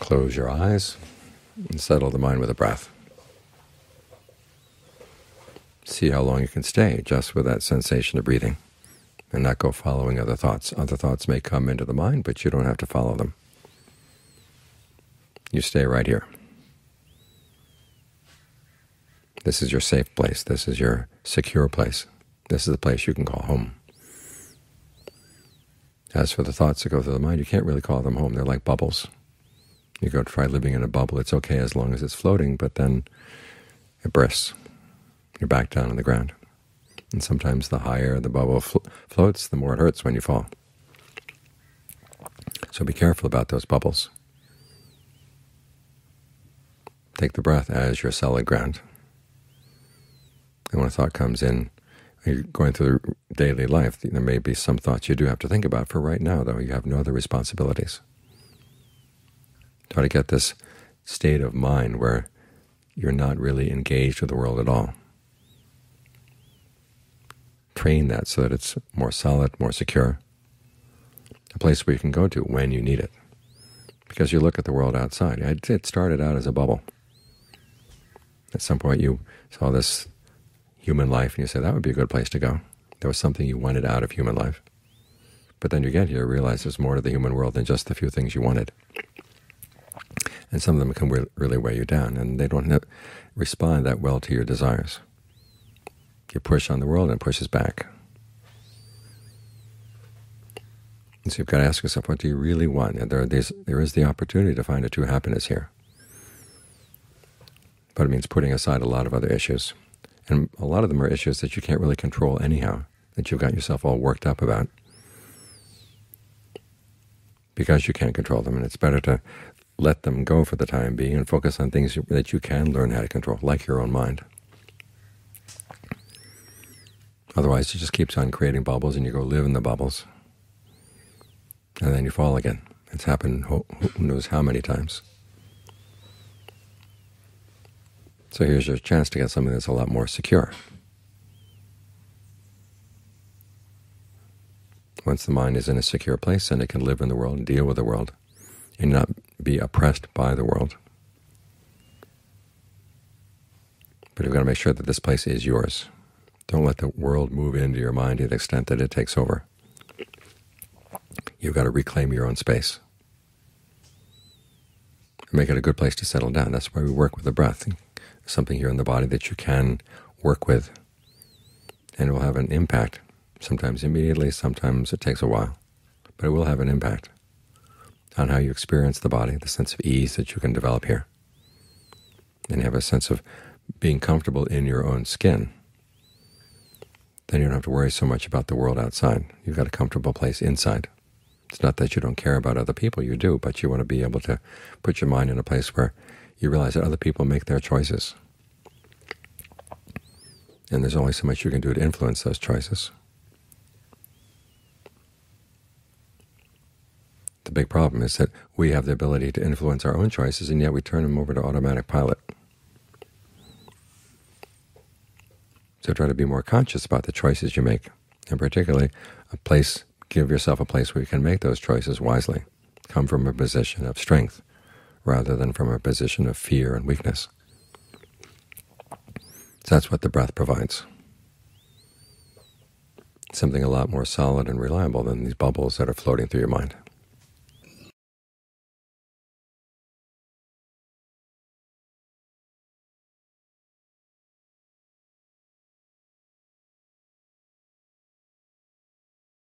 Close your eyes and settle the mind with a breath. See how long you can stay just with that sensation of breathing, and not go following other thoughts. Other thoughts may come into the mind, but you don't have to follow them. You stay right here. This is your safe place. This is your secure place. This is the place you can call home. As for the thoughts that go through the mind, you can't really call them home. They're like bubbles. You go try living in a bubble. It's okay as long as it's floating, but then it bursts. You're back down on the ground. And sometimes the higher the bubble floats, the more it hurts when you fall. So be careful about those bubbles. Take the breath as your solid ground. And when a thought comes in, you're going through daily life, there may be some thoughts you do have to think about. For right now, though, you have no other responsibilities. Try to get this state of mind where you're not really engaged with the world at all. Train that so that it's more solid, more secure, a place where you can go to when you need it. Because you look at the world outside. It started out as a bubble. At some point you saw this human life and you said, that would be a good place to go. There was something you wanted out of human life. But then you get here, realize there's more to the human world than just the few things you wanted. And some of them can really weigh you down, and they don't respond that well to your desires. You push on the world, and it pushes back. And so you've got to ask yourself, what do you really want? And there is the opportunity to find a true happiness here. But it means putting aside a lot of other issues. And a lot of them are issues that you can't really control anyhow, that you've got yourself all worked up about, because you can't control them. And it's better to let them go for the time being and focus on things that you can learn how to control, like your own mind. Otherwise, it just keeps on creating bubbles, and you go live in the bubbles, and then you fall again. It's happened who knows how many times. So here's your chance to get something that's a lot more secure. Once the mind is in a secure place, then it can live in the world and deal with the world, and not be oppressed by the world. But you've got to make sure that this place is yours. Don't let the world move into your mind to the extent that it takes over. You've got to reclaim your own space. Make it a good place to settle down. That's why we work with the breath, something here in the body that you can work with, and it will have an impact, sometimes immediately, sometimes it takes a while, but it will have an impact on how you experience the body, the sense of ease that you can develop here, and have a sense of being comfortable in your own skin. Then you don't have to worry so much about the world outside. You've got a comfortable place inside. It's not that you don't care about other people, you do, but you want to be able to put your mind in a place where you realize that other people make their choices, and there's only so much you can do to influence those choices. The big problem is that we have the ability to influence our own choices, and yet we turn them over to automatic pilot. So try to be more conscious about the choices you make, and particularly give yourself a place where you can make those choices wisely. Come from a position of strength rather than from a position of fear and weakness. So that's what the breath provides. Something a lot more solid and reliable than these bubbles that are floating through your mind.